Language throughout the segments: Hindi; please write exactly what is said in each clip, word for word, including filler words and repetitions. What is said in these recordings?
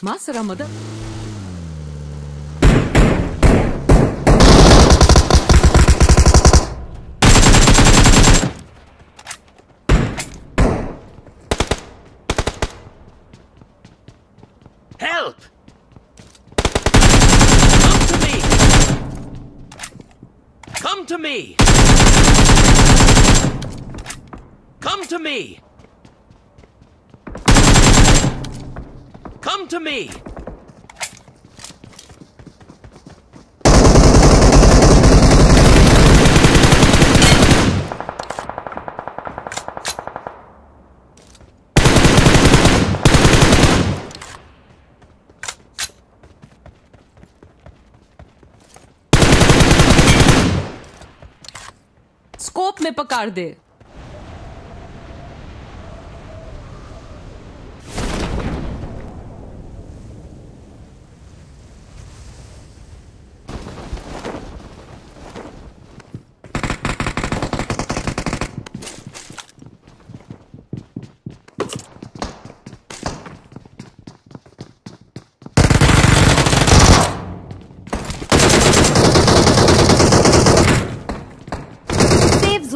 Masaramada. Help! Come to me! Come to me! Come to me! Come to me! Scope me pakar de.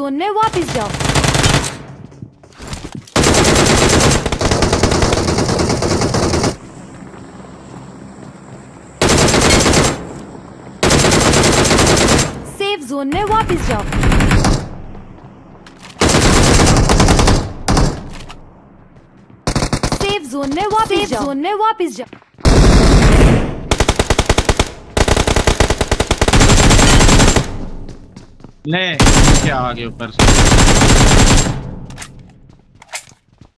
Zone में वापस जाओ। सेफ जोन में वापस जाओ। सेफ जोन में वापस सेफ जोन में वापस जाओ। ले क्या आगे ऊपर से